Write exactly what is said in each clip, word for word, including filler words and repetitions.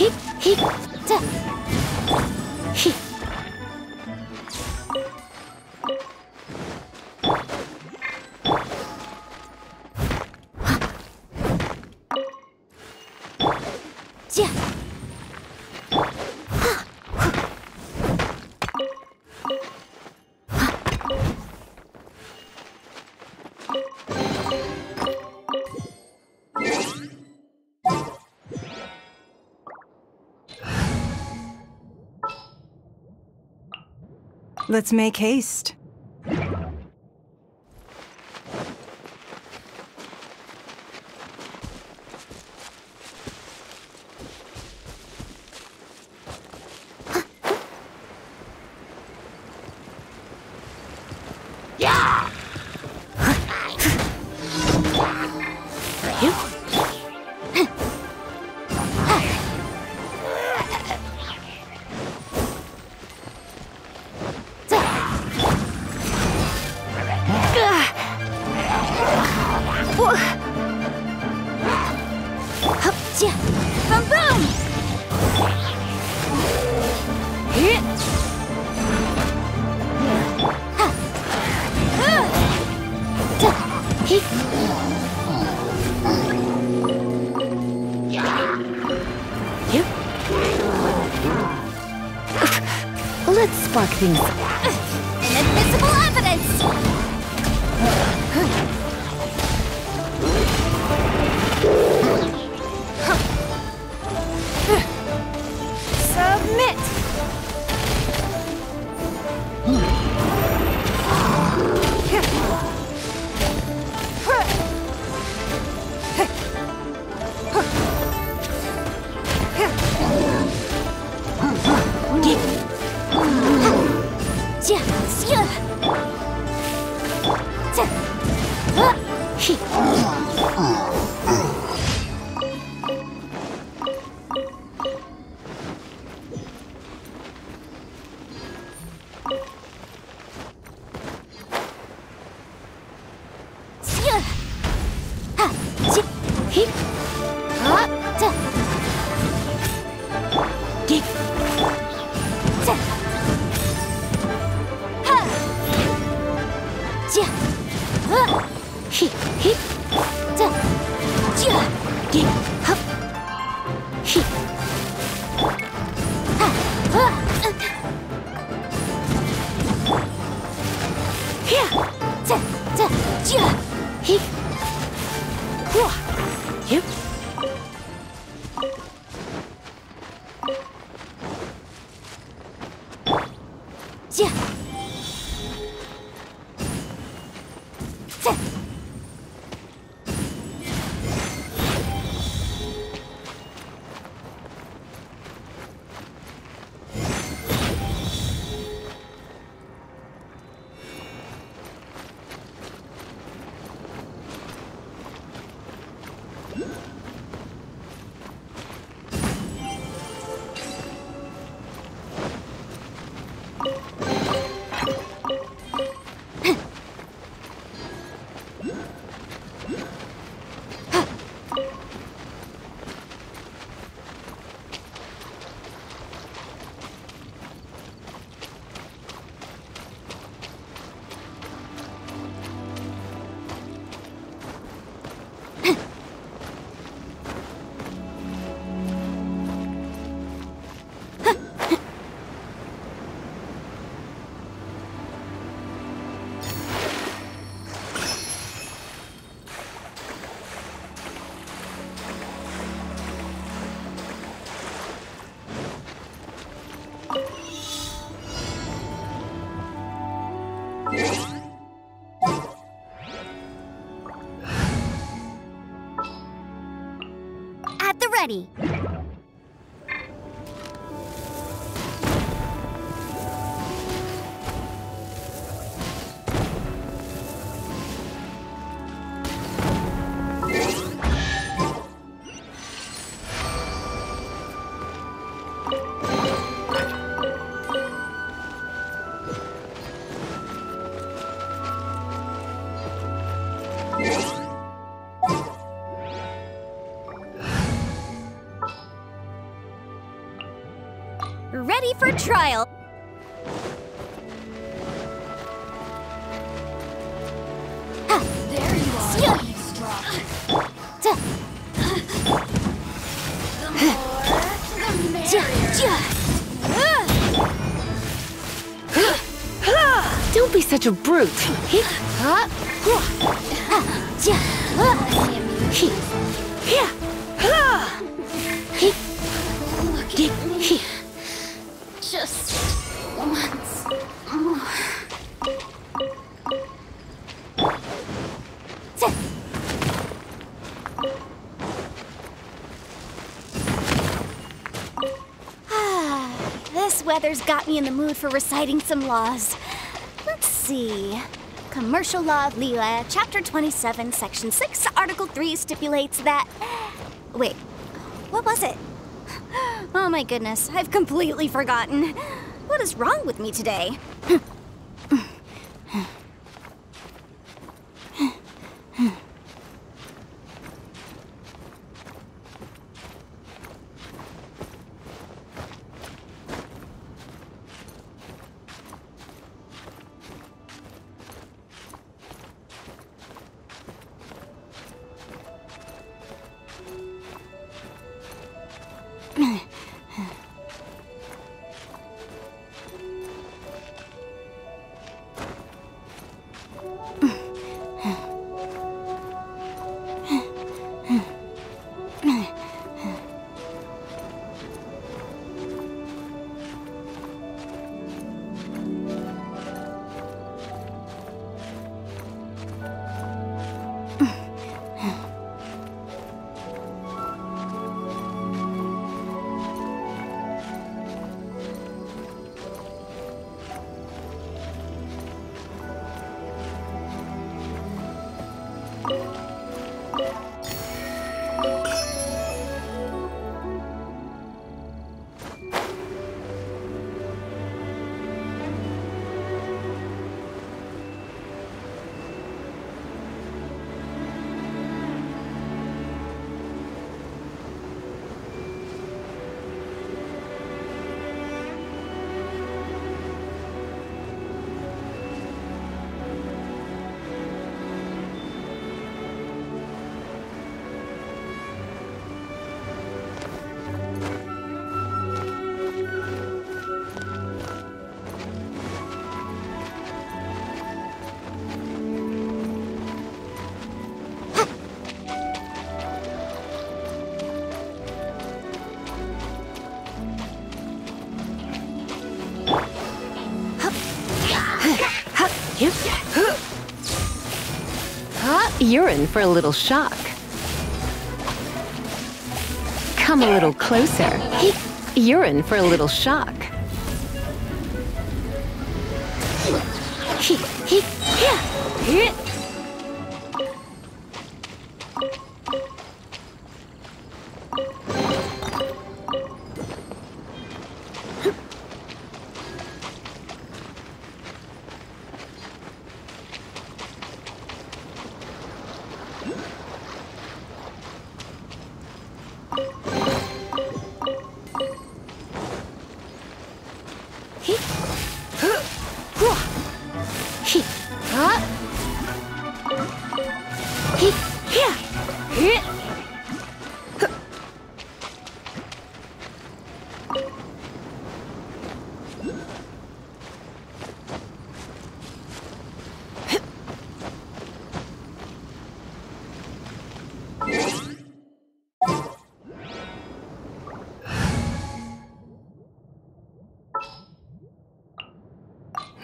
嘿嘿，这，嘿。 Let's make haste. Let's spark things. Inadmissible evidence! Submit! Ready. Ready for trial! There you are, eavesdrop. The more, the merrier. Don't be such a brute. Look at me. Just once more. This weather's got me in the mood for reciting some laws. Let's see. Commercial Law of Leela, Chapter twenty-seven, Section six, Article three stipulates that... Wait, what was it? Oh my goodness, I've completely forgotten. What is wrong with me today? You're in for a little shock. Come a little closer. You're in for a little shock.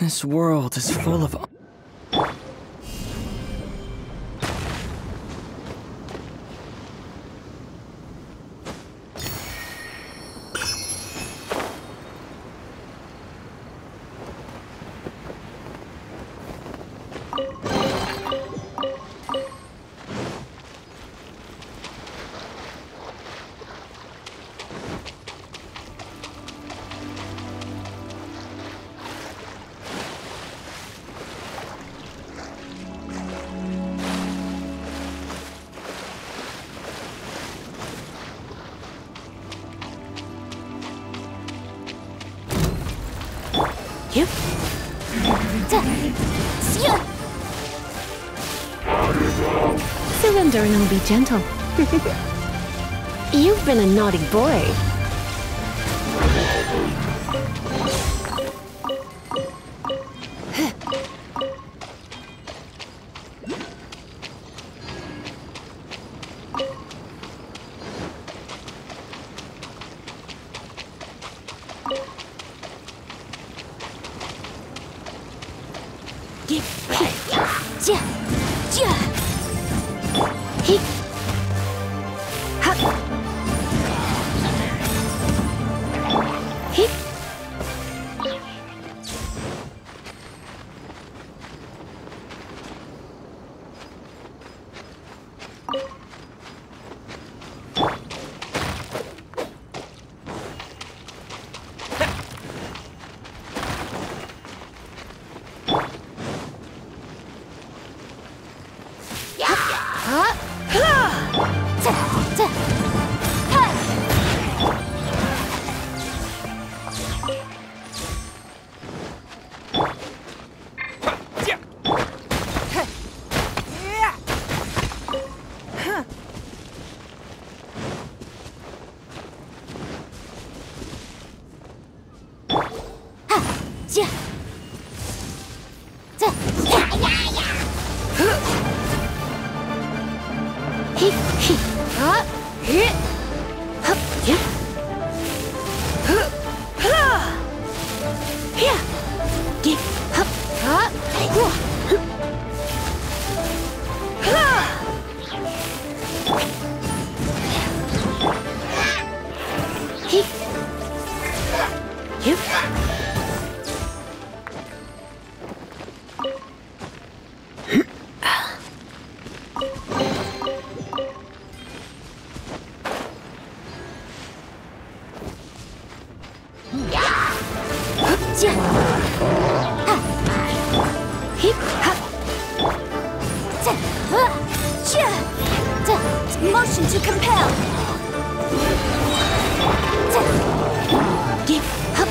This world is full of... Here. Surrender and I'll be gentle. You've been a naughty boy. Motion to compel. Give up.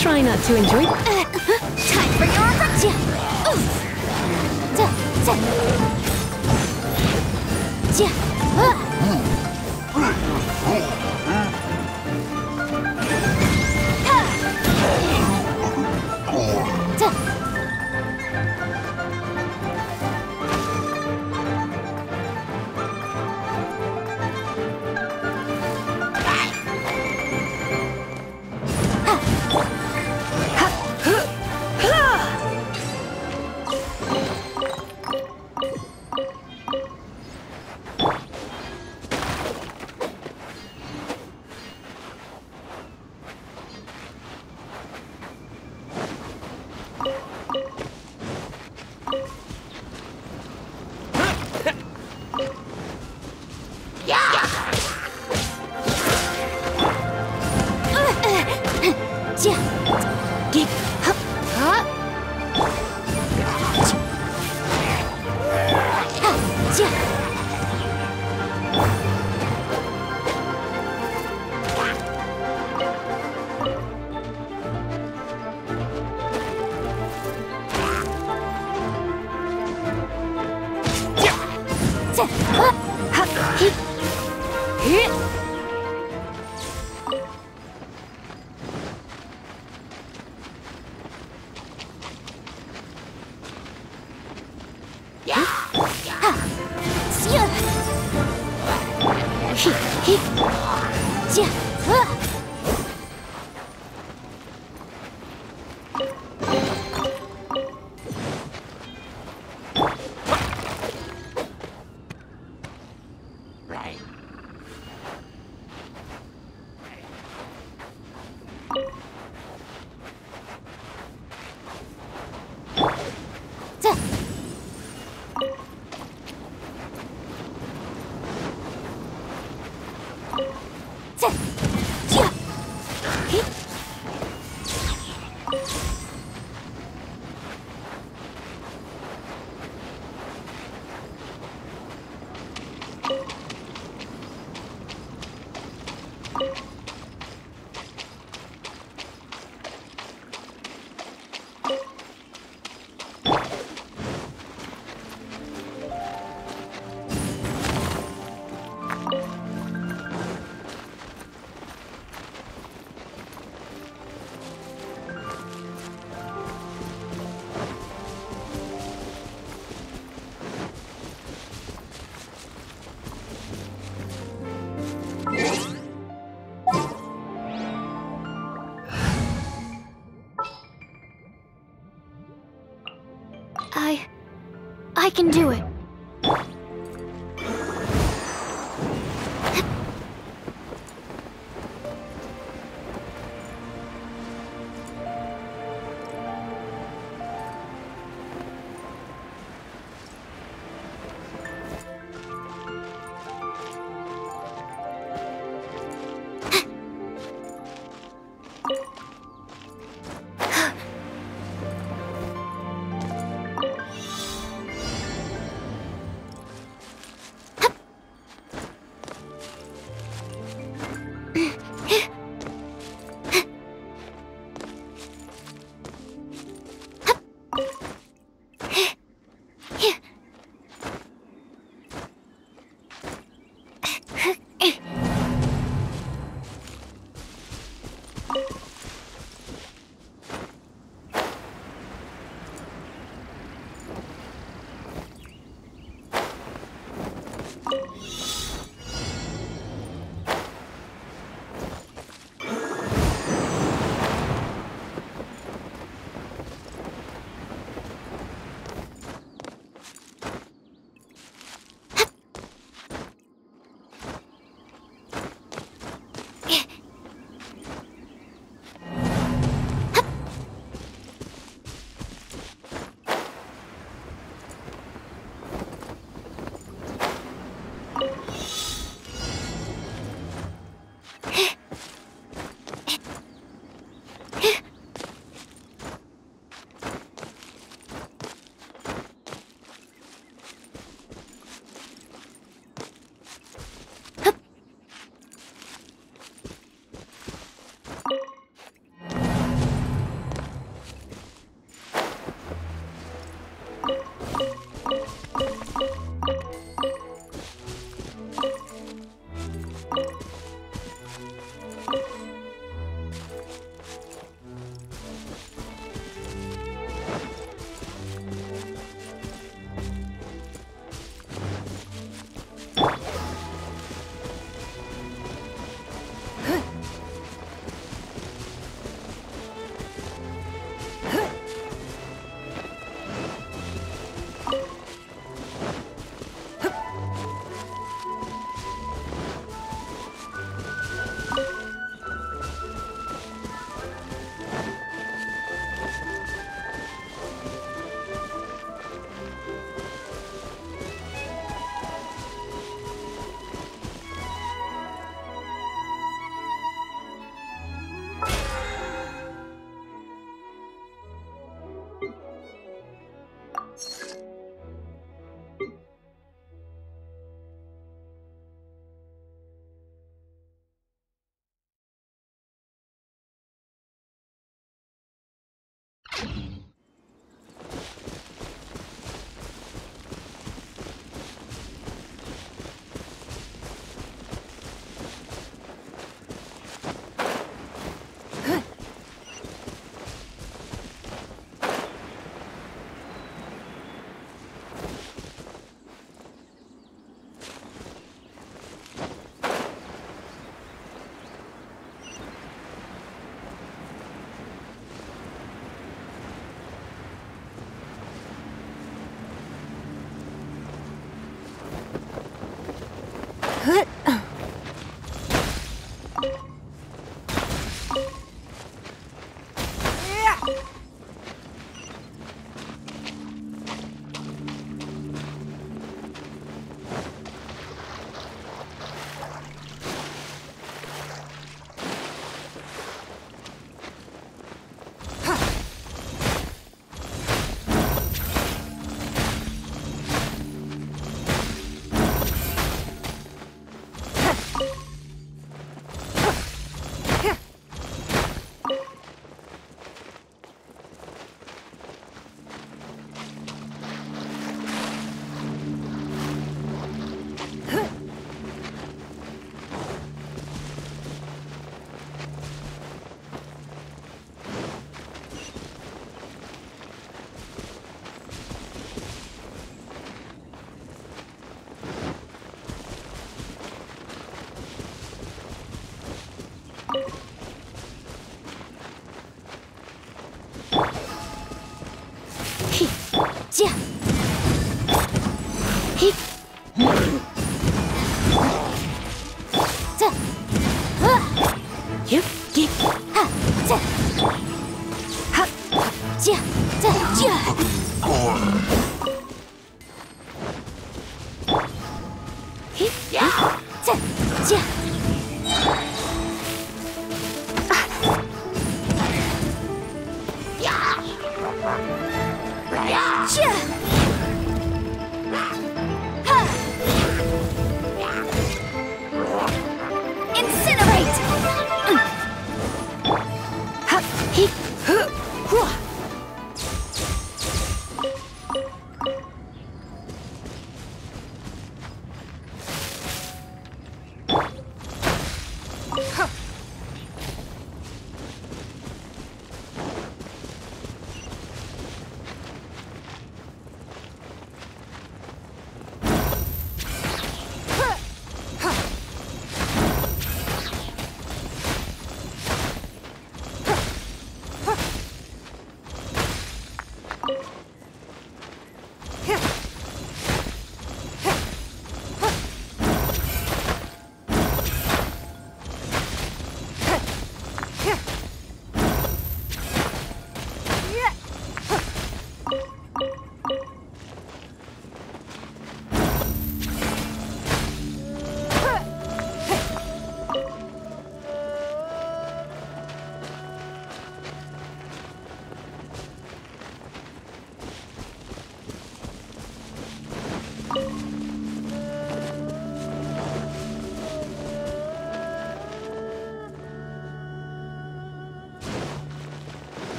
Try not to enjoy. Uh, time for your reflection. Yeah. Yeah. See ya. 嘿嘿，剑，啊！ I can do it.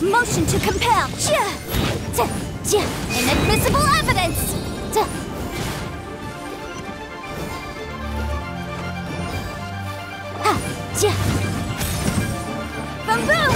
Motion to compel. Inadmissible evidence. Boom boom.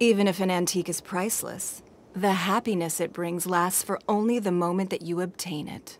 Even if an antique is priceless, the happiness it brings lasts for only the moment that you obtain it.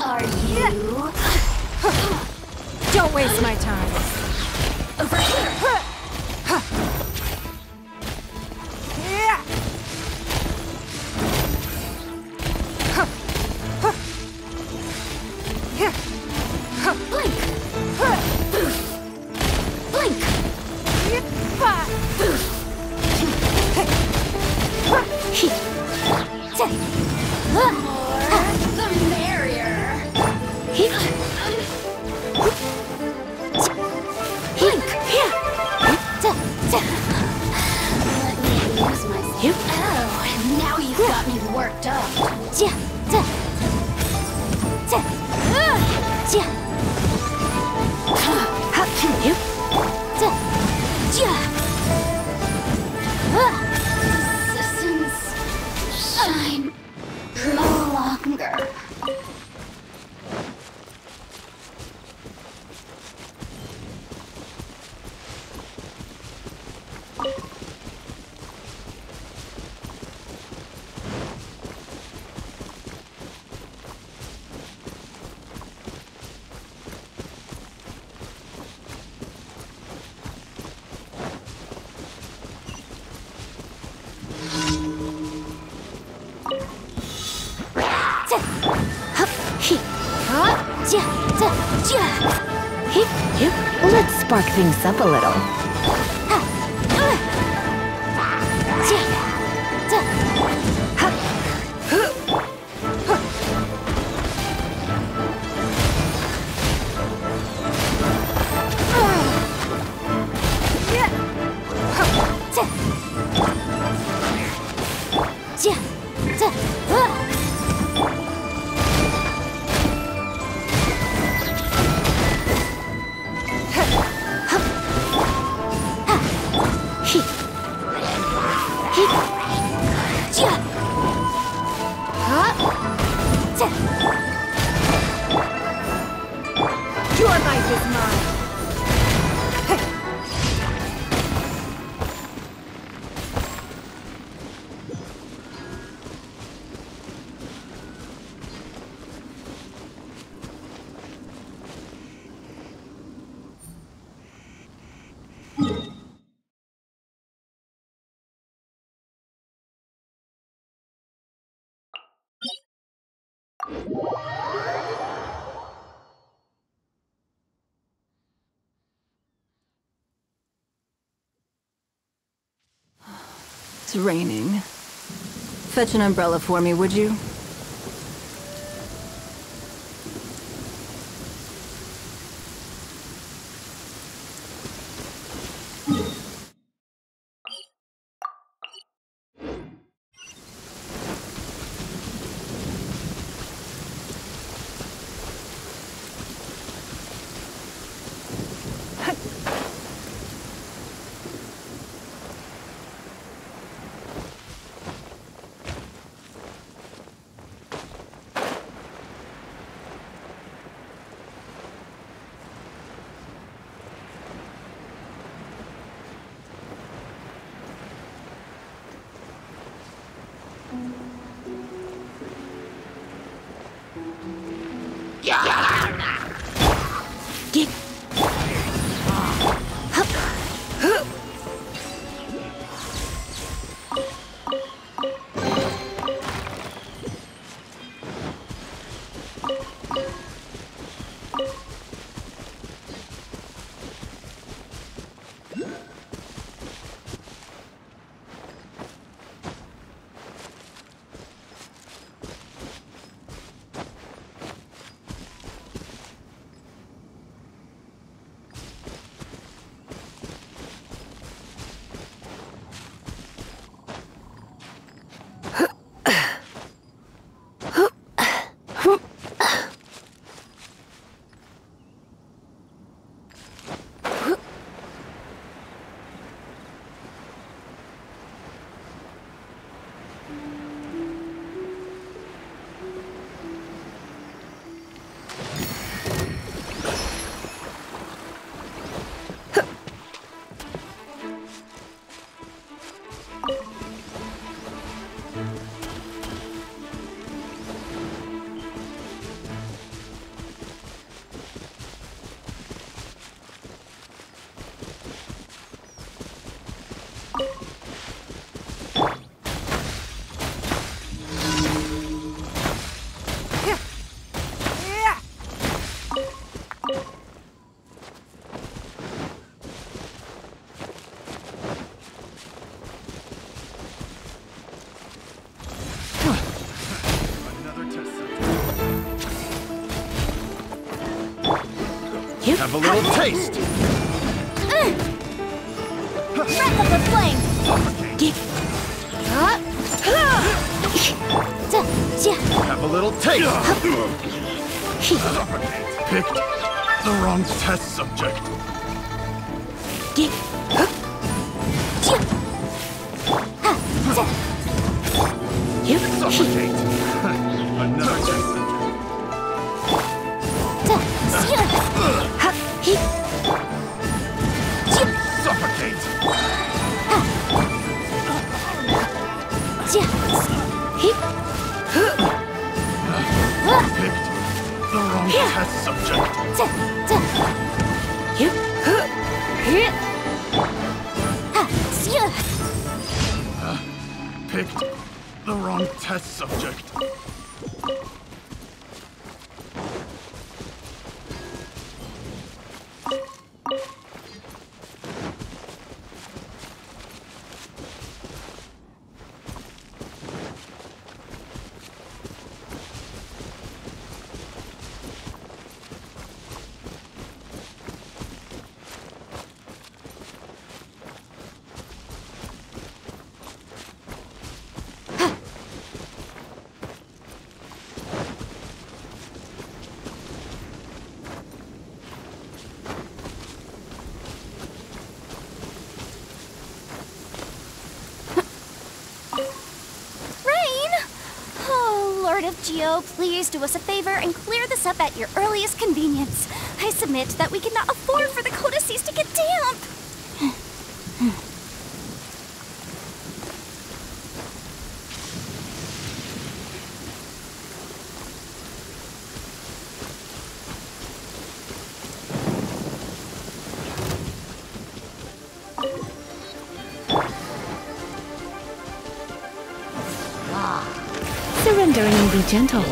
Are you? Don't waste my time. Over here. Let's spark things up a little. Huh. Your life is mine. Hey. It's raining. Fetch an umbrella for me, would you? Have a little taste! Wrap up the flame! Have a little taste! Picked the wrong test subject! Suffocate! Another test subject! Test subject. Uh, picked the wrong test subject. Geo, please do us a favor and clear this up at your earliest convenience. I submit that we cannot afford for the codices to get damp. And be gentle.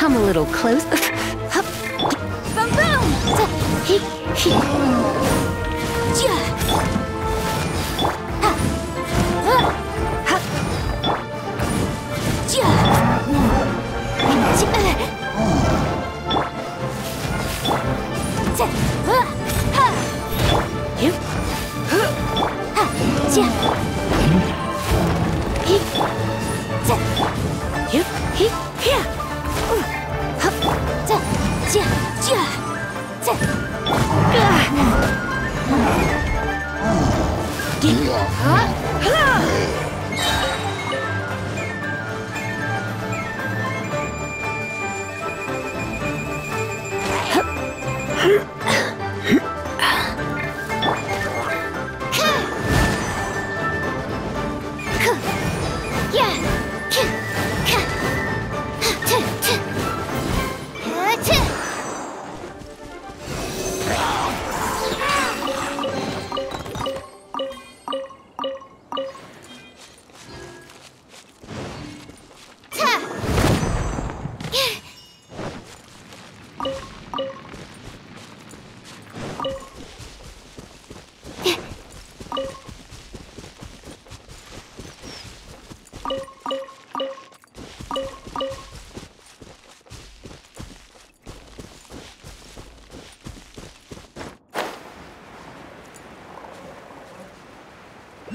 Come a little close. Boom boom. He he.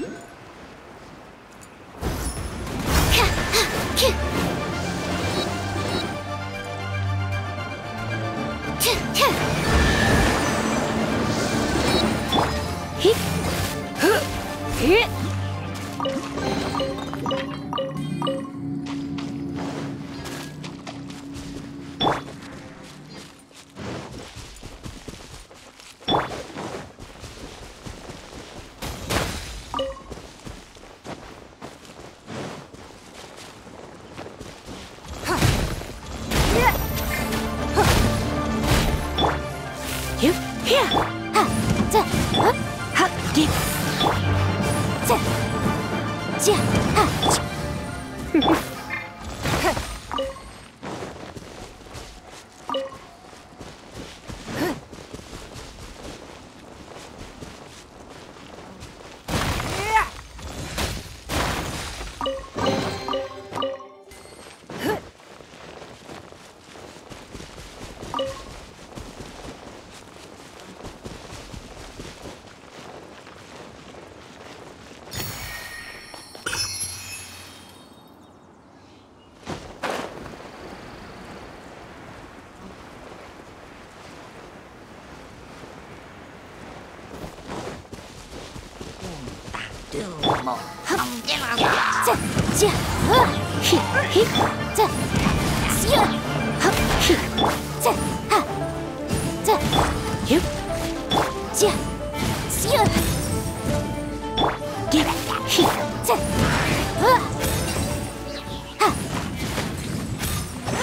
这，啊，嘿，嘿，这，呀，好，嘿，这，啊，这，哟，这，呀，给，嘿，这，啊，啊，嗯。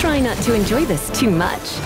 Try not to enjoy this too much.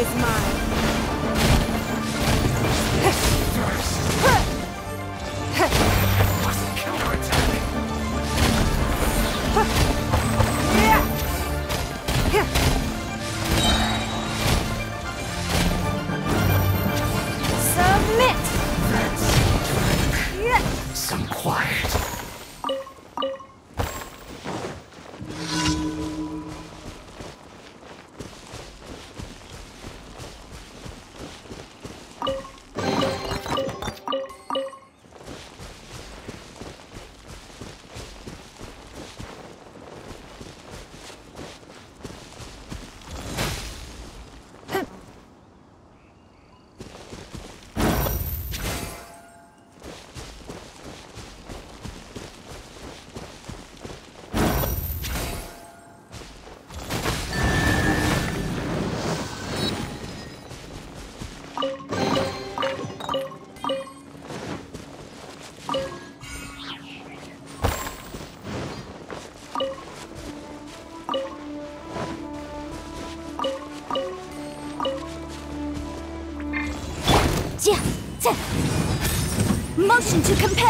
life is mine. Motion to compel.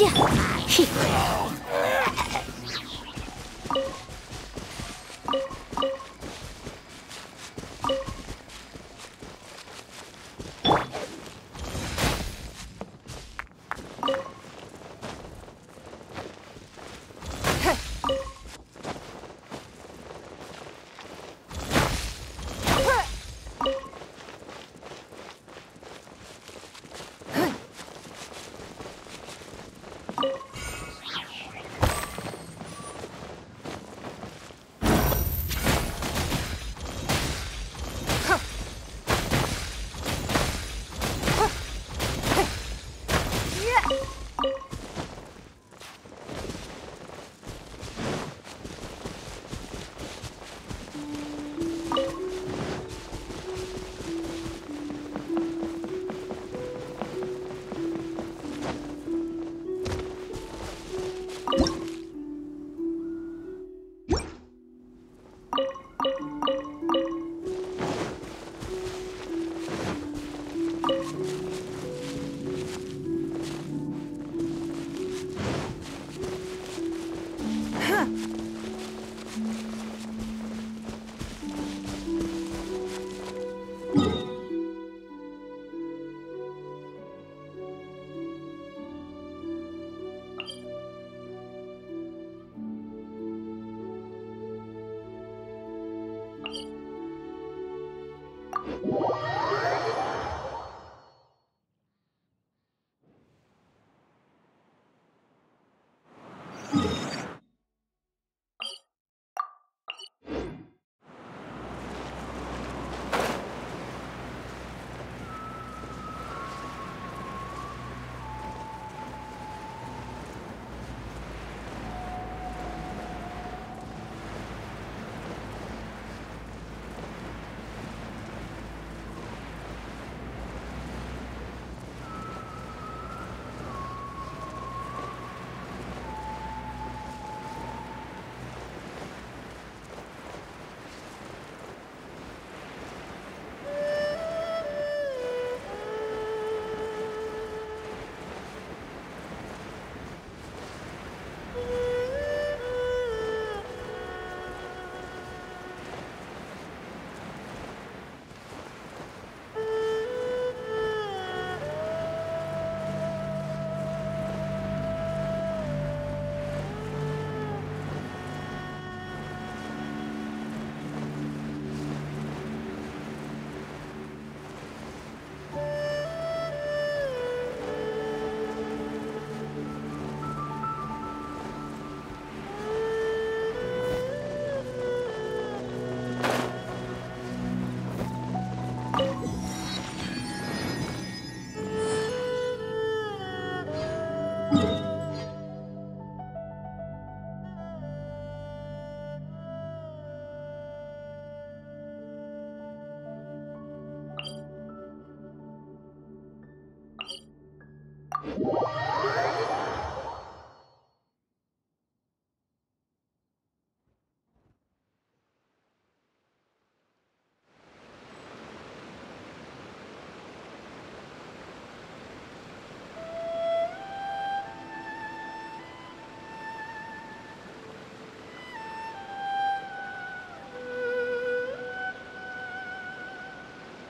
见。嘿。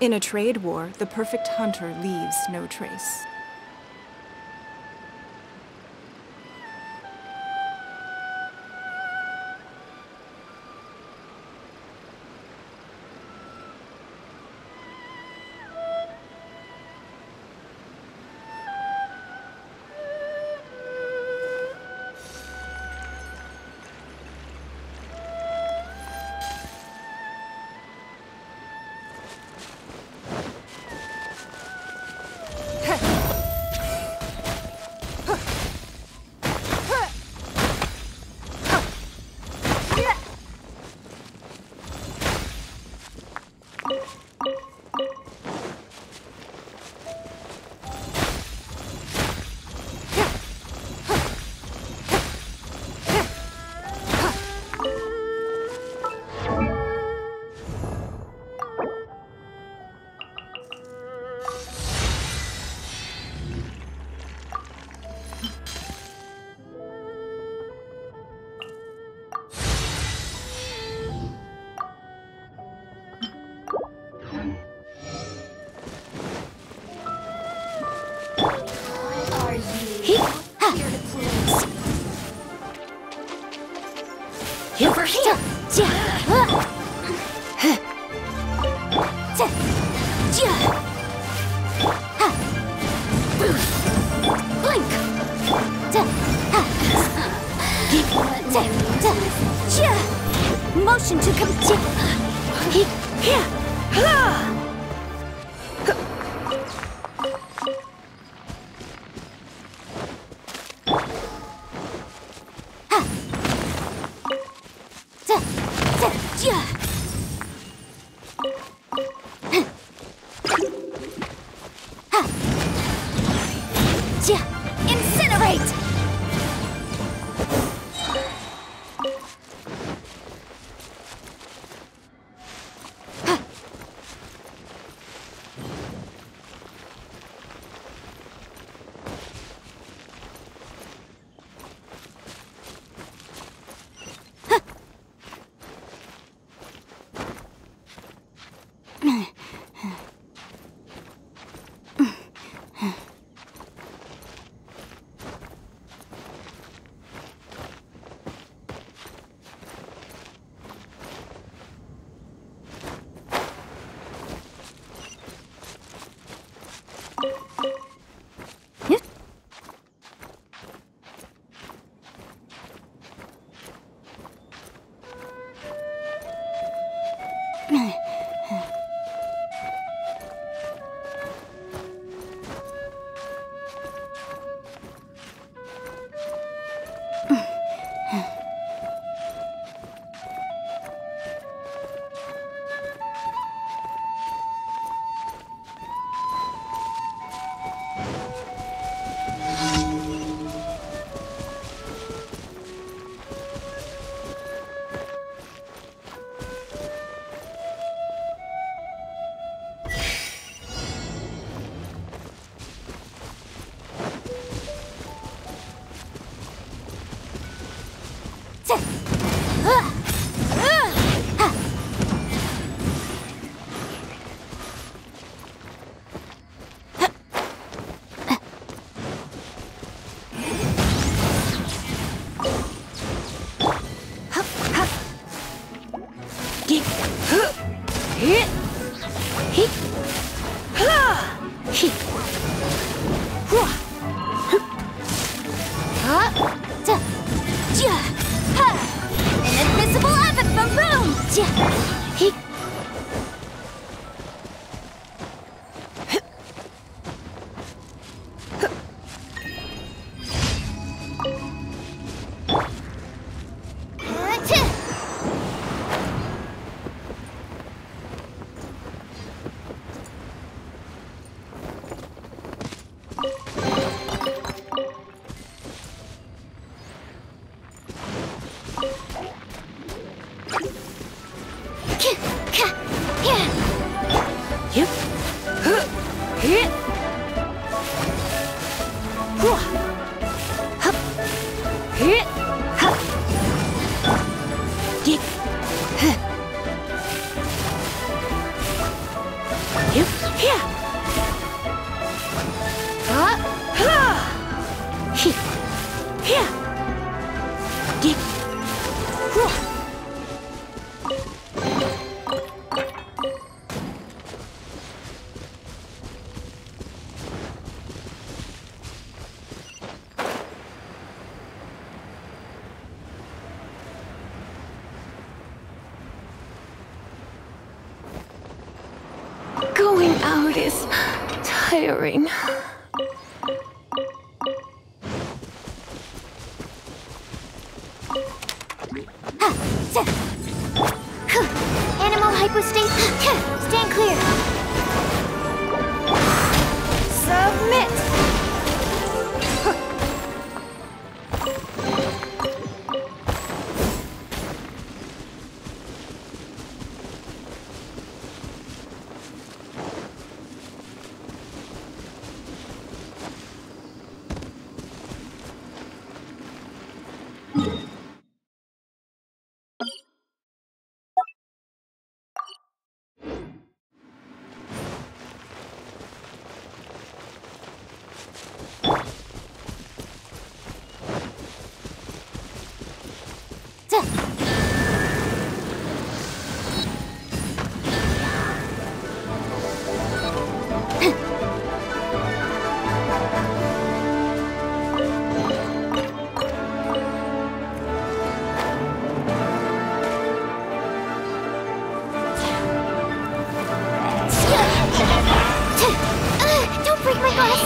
In a trade war, the perfect hunter leaves no trace. Hey! Motion to come here. Incinerate! Going out is tiring. Animal hypostate. Stand clear. Submit.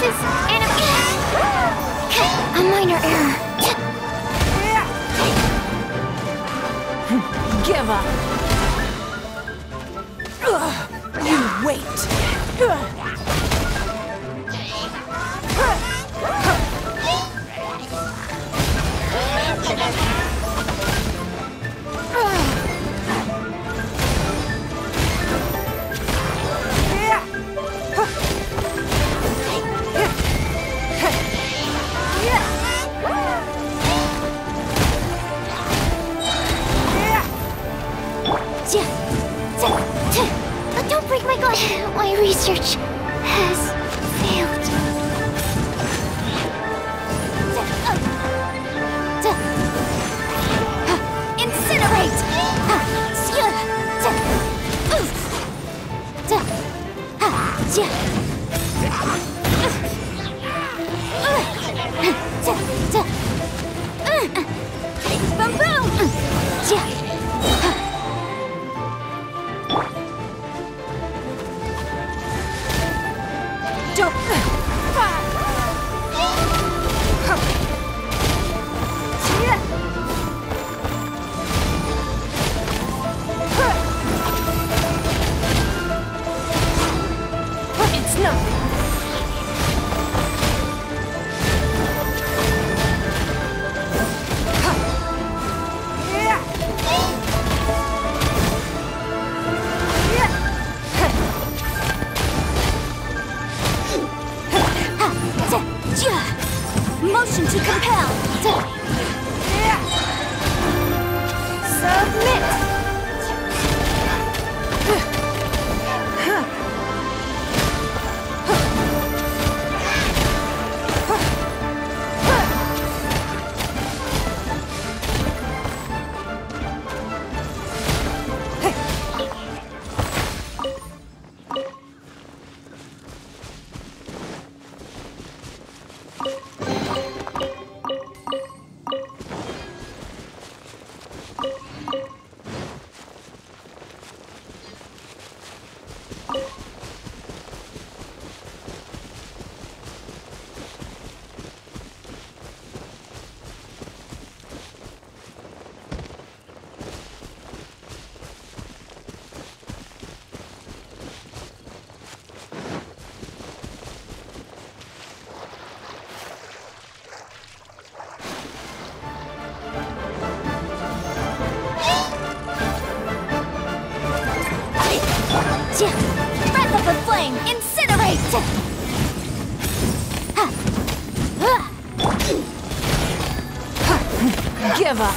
is an a minor error. Give up. You wait. Don't break my glass. My research has failed. Incinerate. Bamboo. Motion to compel. Submit. Breath up in flame! Incinerate! Give up!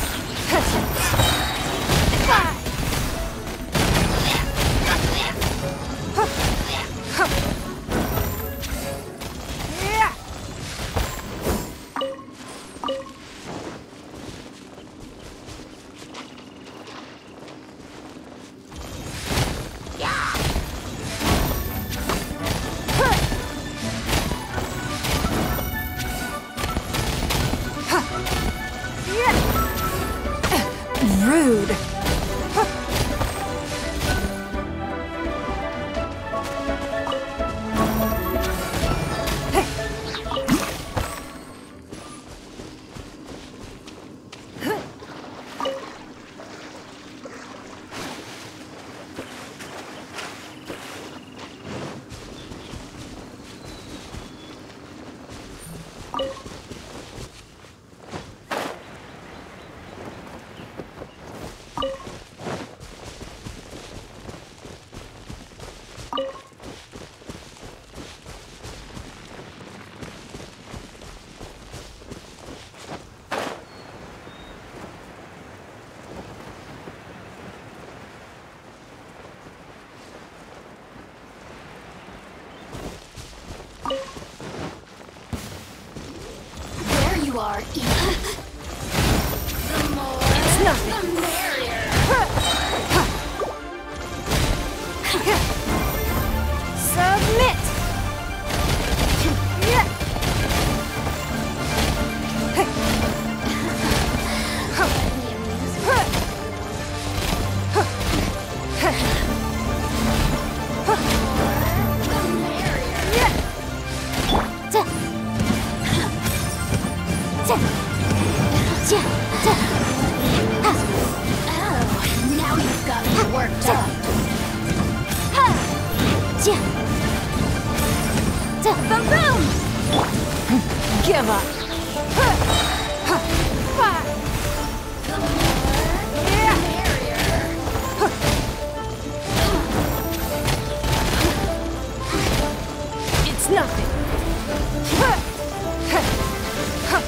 剑，这 boom boom， give up， 哈，哈，it's nothing， 哈，哈，哈，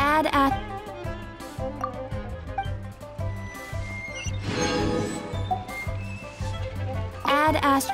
Add at add as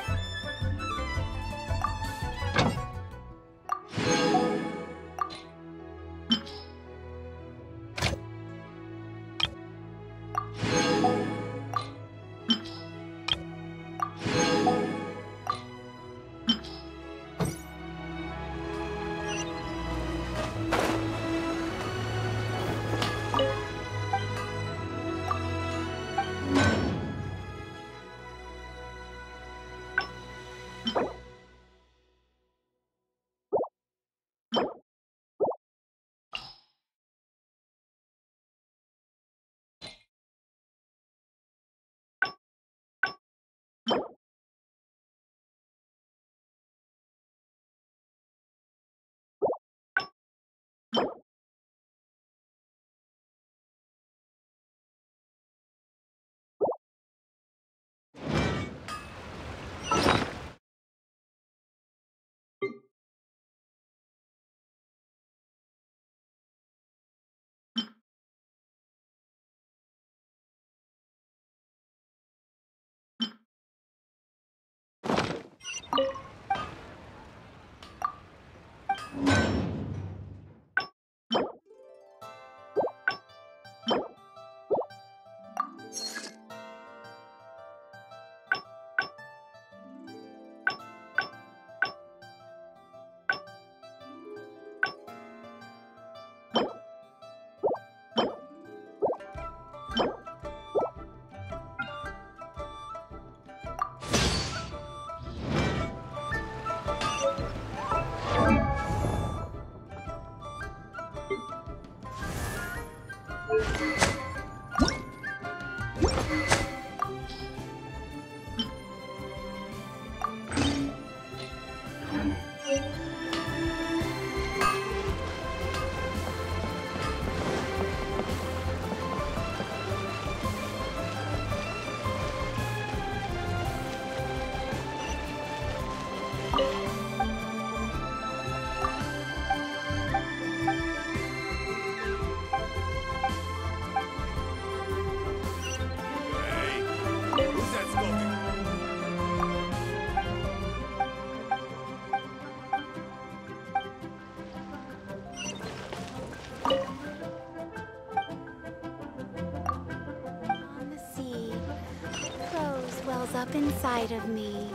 inside of me.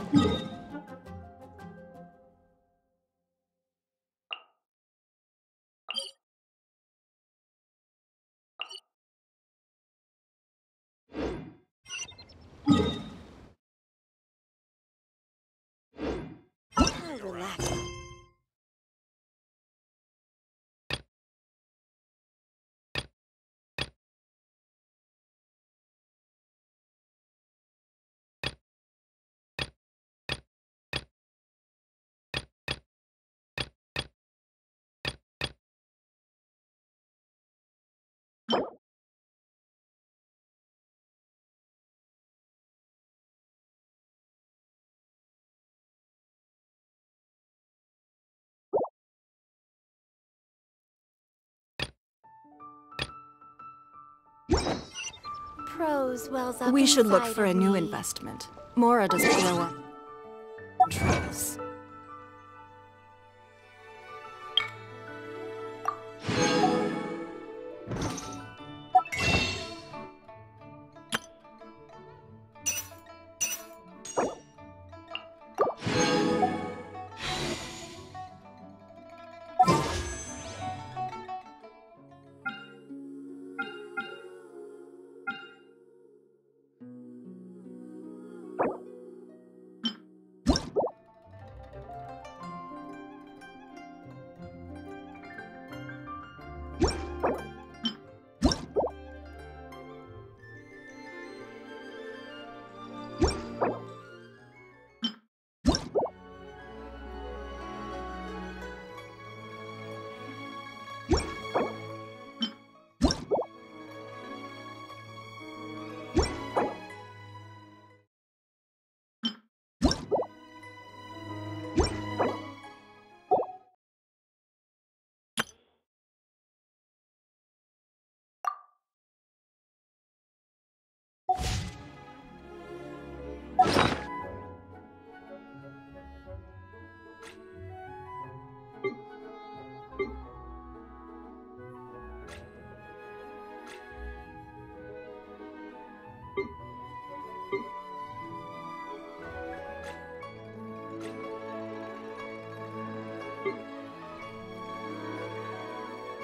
relax. Prose wells up. We should look for a new investment. Mora doesn't grow up. Trolls.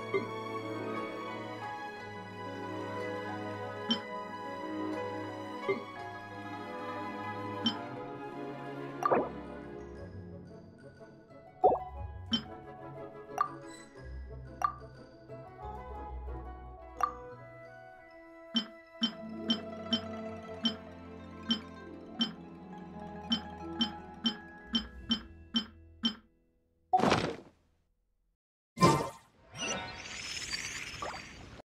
Thank you.